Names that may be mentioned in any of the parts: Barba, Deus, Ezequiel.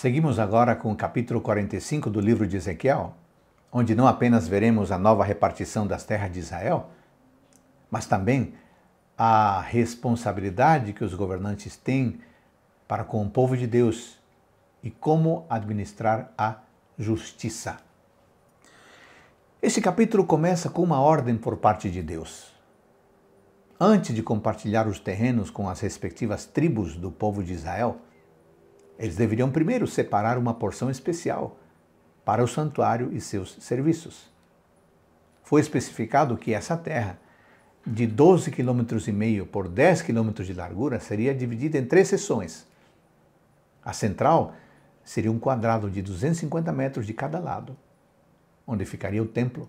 Seguimos agora com o capítulo 45 do livro de Ezequiel, onde não apenas veremos a nova repartição das terras de Israel, mas também a responsabilidade que os governantes têm para com o povo de Deus e como administrar a justiça. Este capítulo começa com uma ordem por parte de Deus. Antes de compartilhar os terrenos com as respectivas tribos do povo de Israel, eles deveriam primeiro separar uma porção especial para o santuário e seus serviços. Foi especificado que essa terra, de 12,5 km por 10 km de largura, seria dividida em 3 seções. A central seria um quadrado de 250 metros de cada lado, onde ficaria o templo,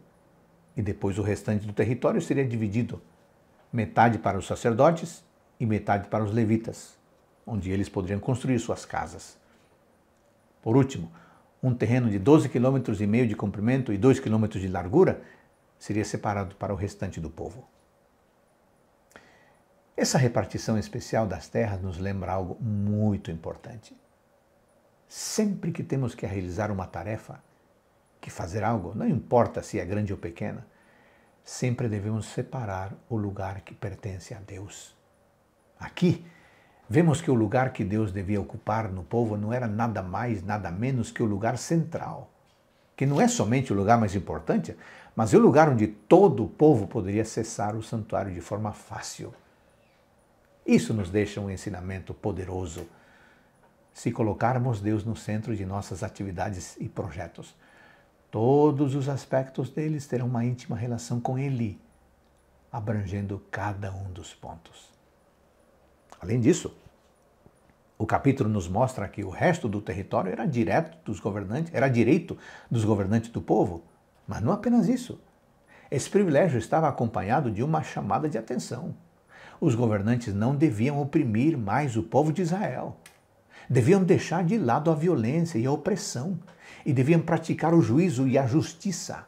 e depois o restante do território seria dividido, metade para os sacerdotes e metade para os levitas, onde eles poderiam construir suas casas. Por último, um terreno de 12,5 km de comprimento e 2 km de largura seria separado para o restante do povo. Essa repartição especial das terras nos lembra algo muito importante. Sempre que temos que realizar uma tarefa, que fazer algo, não importa se é grande ou pequena, sempre devemos separar o lugar que pertence a Deus. Aqui, vemos que o lugar que Deus devia ocupar no povo não era nada mais, nada menos que o lugar central, que não é somente o lugar mais importante, mas é o lugar onde todo o povo poderia acessar o santuário de forma fácil. Isso nos deixa um ensinamento poderoso, se colocarmos Deus no centro de nossas atividades e projetos. Todos os aspectos deles terão uma íntima relação com Ele, abrangendo cada um dos pontos. Além disso, o capítulo nos mostra que o resto do território era direito dos governantes do povo, mas não apenas isso. Esse privilégio estava acompanhado de uma chamada de atenção. Os governantes não deviam oprimir mais o povo de Israel. Deviam deixar de lado a violência e a opressão, e deviam praticar o juízo e a justiça.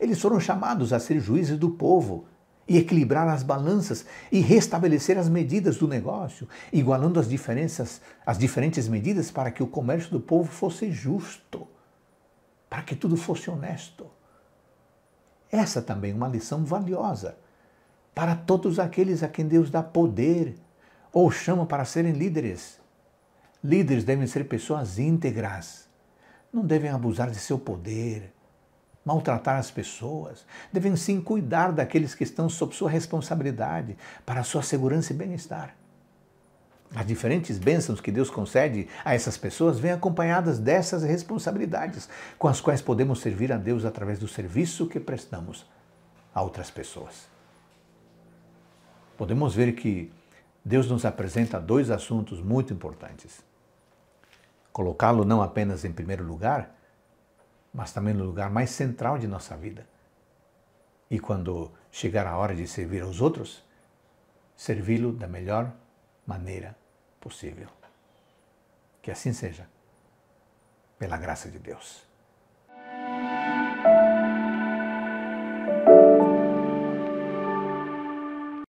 Eles foram chamados a ser juízes do povo, e equilibrar as balanças, e restabelecer as medidas do negócio, igualando as diferentes medidas para que o comércio do povo fosse justo, para que tudo fosse honesto. Essa também é uma lição valiosa para todos aqueles a quem Deus dá poder, ou chama para serem líderes. Líderes devem ser pessoas íntegras, não devem abusar de seu poder, maltratar as pessoas, devem sim cuidar daqueles que estão sob sua responsabilidade para sua segurança e bem-estar. As diferentes bênçãos que Deus concede a essas pessoas vêm acompanhadas dessas responsabilidades, com as quais podemos servir a Deus através do serviço que prestamos a outras pessoas. Podemos ver que Deus nos apresenta 2 assuntos muito importantes. Colocá-lo não apenas em primeiro lugar, mas também no lugar mais central de nossa vida. E quando chegar a hora de servir aos outros, servi-lo da melhor maneira possível. Que assim seja, pela graça de Deus.